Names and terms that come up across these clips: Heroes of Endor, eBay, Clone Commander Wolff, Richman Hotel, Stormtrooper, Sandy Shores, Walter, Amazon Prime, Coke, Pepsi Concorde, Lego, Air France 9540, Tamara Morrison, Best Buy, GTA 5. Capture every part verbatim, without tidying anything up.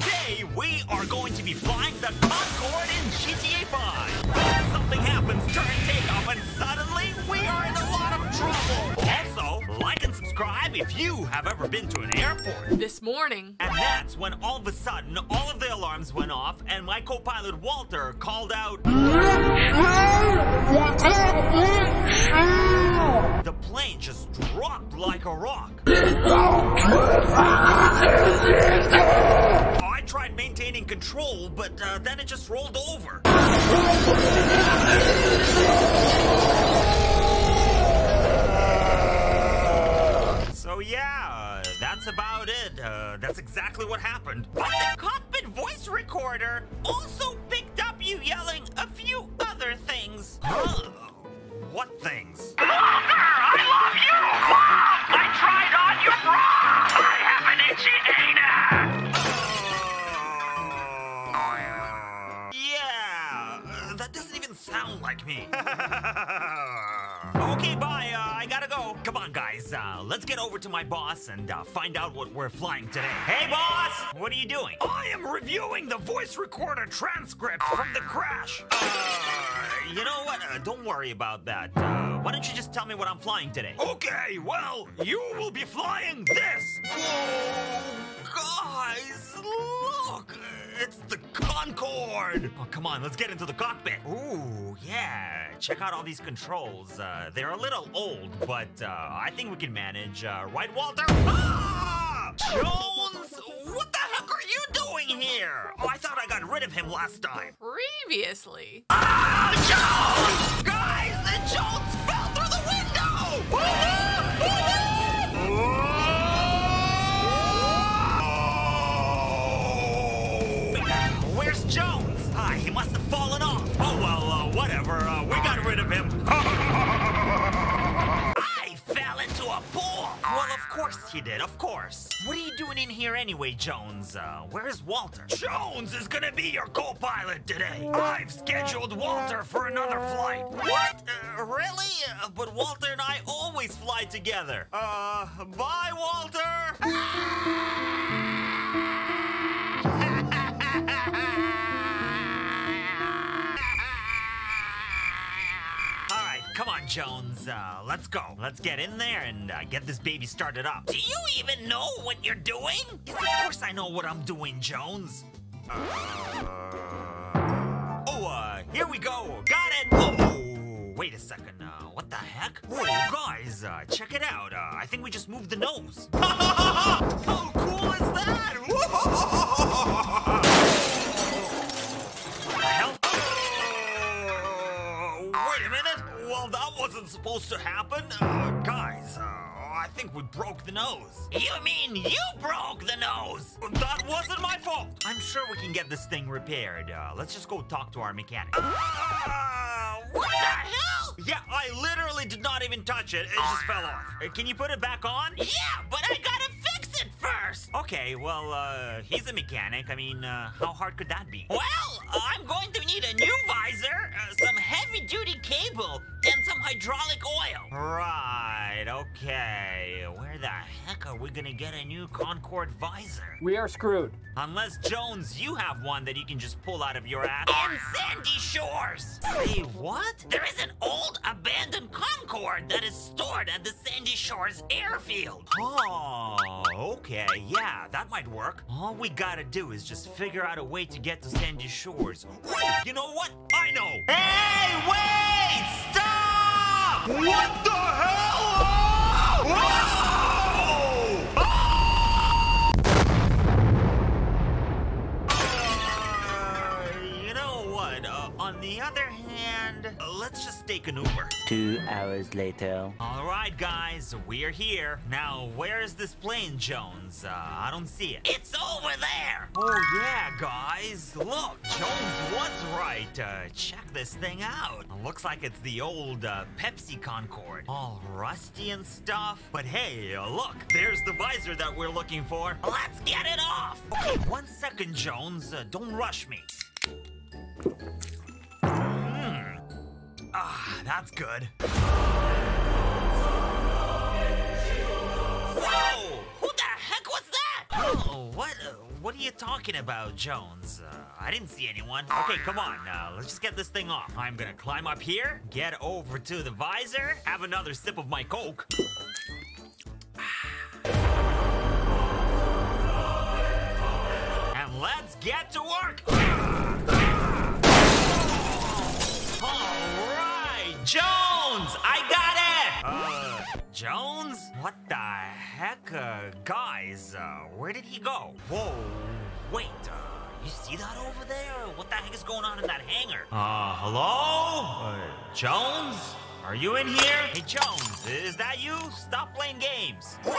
Today, we are going to be flying the Concorde in G T A five. But something happens during takeoff and suddenly we are in a lot of trouble. Also, like and subscribe if you have ever been to an airport. This morning. And that's when all of a sudden, all of the alarms went off and my co-pilot Walter called out, the plane just dropped like a rock. I tried maintaining control, but uh, then it just rolled over. So yeah, uh, that's about it. Uh, that's exactly what happened. But the cockpit voice recorder also picked up you yelling a few other things. Uh, what things? Sound like me. Okay, bye. Uh, I gotta go. Come on, guys. Uh, let's get over to my boss and uh, find out what we're flying today. Hey, boss! What are you doing? I am reviewing the voice recorder transcript from the crash. Uh, you know what? Uh, don't worry about that. Uh, why don't you just tell me what I'm flying today? Okay, well, you will be flying this. Oh, guys, look. It's the Concorde! Oh, come on, let's get into the cockpit. Ooh, yeah. Check out all these controls. Uh, they're a little old, but uh, I think we can manage. Uh, right, Walter? Ah! Jones! What the heck are you doing here? Oh, I thought I got rid of him last time. Previously. Ah! Jones! Guys, the Jones fell through the window! Woo-hoo! Woo-hoo! Woo-hoo! Where's Jones? Ah, he must have fallen off. Oh, well, uh, whatever. Uh, we got rid of him. I fell into a pool. Well, of course he did, of course. What are you doing in here anyway, Jones? Uh, where's Walter? Jones is gonna be your co-pilot today. I've scheduled Walter for another flight. What? Uh, really? Uh, but Walter and I always fly together. Uh, bye, Walter. Come on, Jones, uh, let's go. Let's get in there and uh, get this baby started up. Do you even know what you're doing? Yes, of course I know what I'm doing, Jones. Uh... Oh, uh, here we go. Got it. Oh, wait a second. Uh, what the heck? Whoa, guys, uh, check it out. Uh, I think we just moved the nose. How cool is that? What the hell? Wait a minute, well, that wasn't supposed to happen. Uh, guys, uh, I think we broke the nose. You mean you broke the nose? That wasn't my fault. I'm sure we can get this thing repaired. Uh, let's just go talk to our mechanic. Uh, what the hell? Yeah, I literally did not even touch it. It just fell off. Uh, can you put it back on? Yeah, but I gotta fix it first. Okay, well, uh, he's a mechanic. I mean, uh, how hard could that be? Well, I'm going to need a new visor, uh, some heavy-duty cable, and some hydraulic oil. Right, okay. Where the heck are we gonna get a new Concorde visor? We are screwed. Unless, Jones, you have one that you can just pull out of your ass. In Sandy Shores! Hey, what? There is an old abandoned Concorde that is stored at the Sandy Shores airfield. Oh, okay, yeah, that might work. All we gotta do is just figure out a way to get to Sandy Shores. You know what? I know. Hey, wait! Stop! What the hell? Oh! Oh! Uh, you know what? Uh, on the other hand, uh, let's just take an Uber. Two hours later. All right, guys, we're here. Now, where is this plane, Jones? Uh, I don't see it. It's over there! Oh, yeah, guys. Look, Jones was right. Uh, check this thing out. Looks like it's the old uh, Pepsi Concorde. All rusty and stuff. But hey, uh, look, there's the visor that we're looking for. Let's get it off! Okay, one second, Jones. Uh, don't rush me. Mm. Ah, that's good. Whoa! Who the heck was that? Oh, what? Uh, What are you talking about, Jones? Uh, I didn't see anyone. Okay, come on. Uh, let's just get this thing off. I'm gonna climb up here, get over to the visor, have another sip of my Coke. And let's get to work. All right, Jones, I got it. Uh, Jones? What the heck? Uh, guys, uh, where did he go? Whoa, wait, uh, you see that over there? What the heck is going on in that hangar? Uh, hello? Uh, Jones? Are you in here? Hey, Jones, is that you? Stop playing games. Whoa,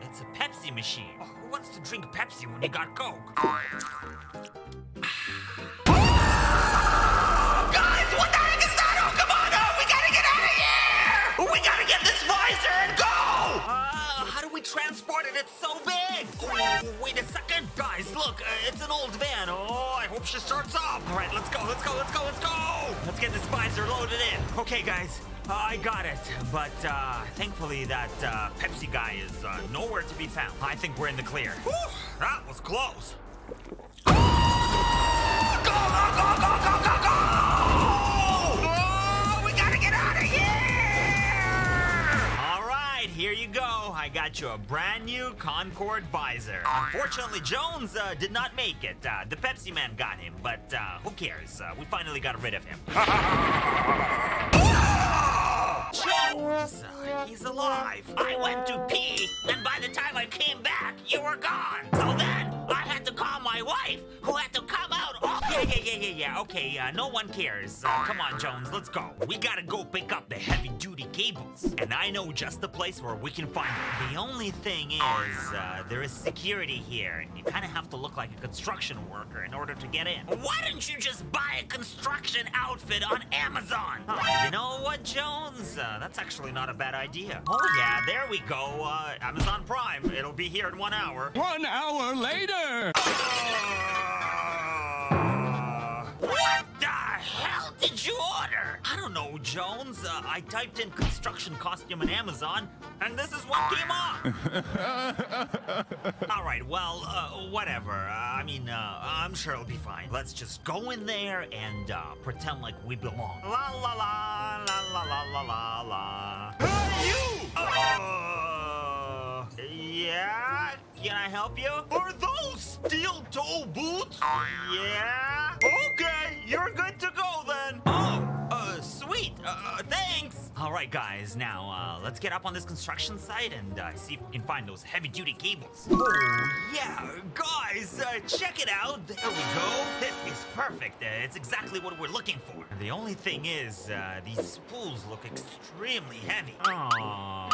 it's a Pepsi machine. Oh, who wants to drink Pepsi when you got Coke? Transported, it's so big! Oh, wait a second! Guys, look, uh, it's an old van. Oh, I hope she starts up! Alright, let's go, let's go, let's go, let's go! Let's get this visor loaded in. Okay, guys, uh, I got it. But, uh, thankfully that, uh, Pepsi guy is, uh, nowhere to be found. I think we're in the clear. Whew, that was close. Go, go, go, go, go, go! Here you go. I got you a brand new Concorde visor. Unfortunately, Jones uh, did not make it. Uh, the Pepsi man got him, but uh, who cares? Uh, we finally got rid of him. Jones, uh, he's alive. I went to pee, and by the time I came back, you were gone. So then, I had to call my wife, who had to come out. Oh, yeah, yeah, yeah, yeah, yeah. Okay, uh, no one cares. Uh, come on, Jones, let's go. We gotta go pick up the heavy-duty cables. And I know just the place where we can find them. The only thing is, uh, there is security here, and you kind of have to look like a construction worker in order to get in. Why don't you just buy a construction outfit on Amazon? Oh, you know what, Jones? Uh, that's actually not a bad idea. Oh, yeah, there we go. Uh, Amazon Prime. It'll be here in one hour. One hour later! Uh, what the hell did you order? I don't know, Jones. Uh, I typed in construction costume on Amazon, and this is what came up. All right, well, uh, whatever. Uh, I mean, uh, I'm sure it'll be fine. Let's just go in there and uh, pretend like we belong. La la la, la la la la la la. Hey, you! Uh, yeah? Can I help you? Are those steel toe boots? Yeah? Okay, you're good to go then. Oh, uh, sweet. Uh, thanks. All right, guys. Now, uh, let's get up on this construction site and uh, see if we can find those heavy-duty cables. Oh, yeah. Guys, uh, check it out. There we go. This is perfect. Uh, it's exactly what we're looking for. And the only thing is, uh, these spools look extremely heavy. Aww.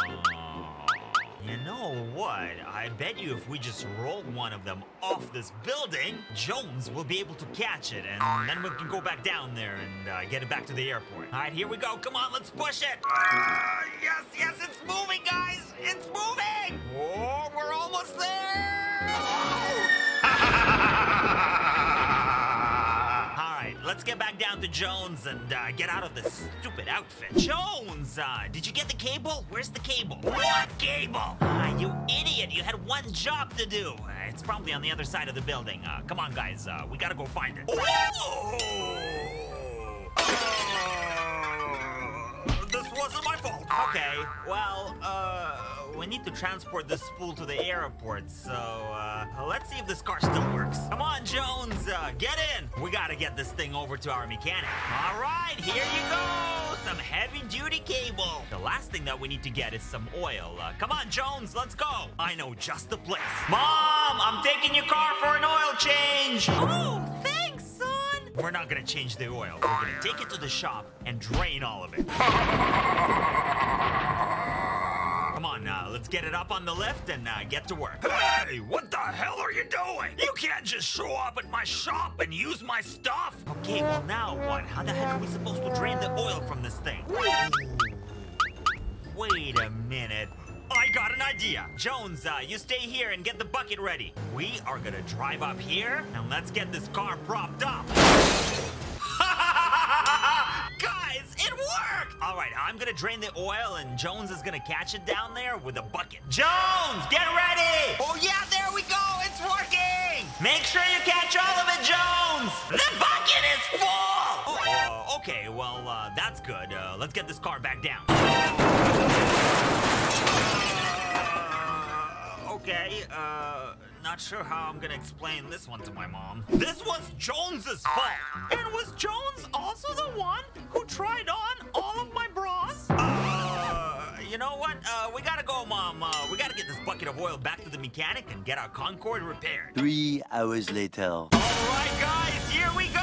You know what? I bet you if we just roll one of them off this building, Jones will be able to catch it, and then we can go back down there and uh, get it back to the airport. All right, here we go. Come on, let's push it. Uh, yes, yes, it's moving, guys. It's moving. Oh, we're almost there. Oh. All right, let's get back down to Jones and uh, get out of this stupid outfit. Jones, uh, did you get the cable? Where's the cable? What cable? Ah, you idiot. You had one job to do. Uh, it's probably on the other side of the building. Uh, come on, guys. Uh, we gotta go find it. Oh! Uh, this wasn't my fault. Okay, well, uh, we need to transport this spool to the airport, so uh, let's see if this car still works. Come on, Jones, uh, get in. We gotta get this thing over to our mechanic. All right, here you go. Some heavy-duty cable. The last thing that we need to get is some oil. Uh, come on, Jones, let's go. I know just the place. Mom, I'm taking your car for an oil change. Oh, thanks, son. We're not gonna change the oil. We're gonna take it to the shop and drain all of it. Come on, uh, let's get it up on the lift and uh, get to work. Hey, what the hell are you doing? You can't just show up at my shop and use my stuff. Okay, well now what? How the heck are we supposed to drain the oil from this thing? Wait a minute. I got an idea. Jones, uh, you stay here and get the bucket ready. We are gonna drive up here and let's get this car propped up. Guys, it worked! All right, I'm gonna drain the oil, and Jones is gonna catch it down there with a bucket. Jones, get ready! Oh, yeah, there we go! It's working! Make sure you catch all of it, Jones! The bucket is full! Uh, okay, well, uh, that's good. Uh, let's get this car back down. Uh, okay, uh... Not sure how I'm gonna explain this one to my mom. This was Jones's fault! And was Jones also the one who tried on all of my bras? Uh, you know what? Uh, we gotta go, Mom. Uh, we gotta get this bucket of oil back to the mechanic and get our Concorde repaired. Three hours later. All right, guys, here we go!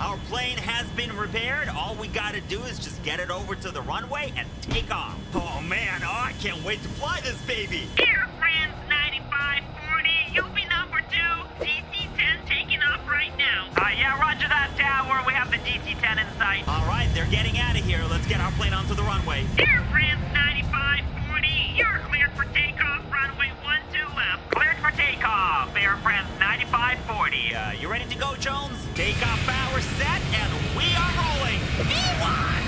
Our plane has been repaired. All we gotta do is just get it over to the runway and take off. Oh, man, oh, I can't wait to fly this baby! Air France ninety-five forty, you've been number two. D C ten taking off right now. Uh, yeah, roger that, Tower. We have the D C ten in sight. All right, they're getting out of here. Let's get our plane onto the runway. Air France ninety-five forty, you're cleared for takeoff. Runway one two left. Cleared for takeoff. Air France ninety-five forty. Uh, you ready to go, Jones? Takeoff power set, and we are rolling. V one!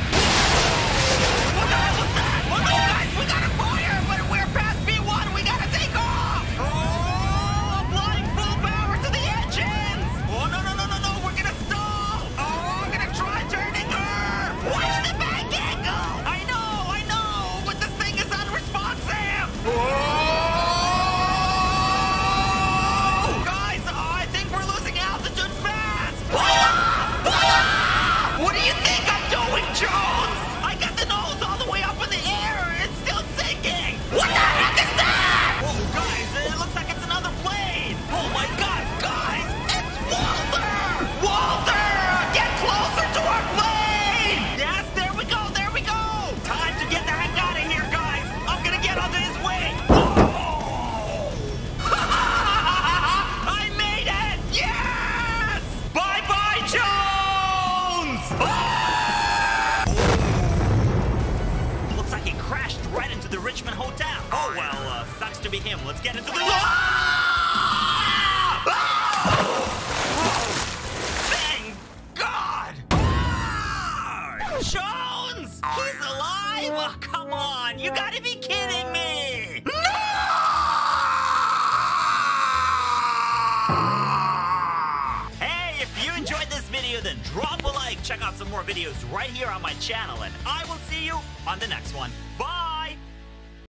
What the hell was that? Well, no, guys, we got a fire, but we're past V one. We gotta take off! Oh, applying full power to the engines! Oh, no, no, no, no, no, we're gonna stall! Oh, I'm gonna try turning her! Watch the back angle! I know, I know, but this thing is unresponsive! Oh! Guys, oh, I think we're losing altitude fast! Pull up! Pull up! What do you think I'm doing, Jones? I got the nose all the way up in the air! It's still sinking! What the heck is that? Whoa, guys, it looks like it's another plane! Oh my god, guys! It's Walter! Walter! Get closer to our plane! Yes, there we go, there we go! Time to get the heck out of here, guys! I'm gonna get under his wing! Whoa! I made it! Yes! Bye-bye, Jones! Oh! Looks like he crashed right into the Richmond Hotel. Oh, well, uh, sucks to be him. Let's get into the... Ah! Ah! Thank God! Ah! Jones! He's alive? Oh, come on! You gotta be kidding me! No! Hey, if you enjoyed this video, then drop a like. Check out some more videos right here on my channel, and I will see you on the next one. Bye!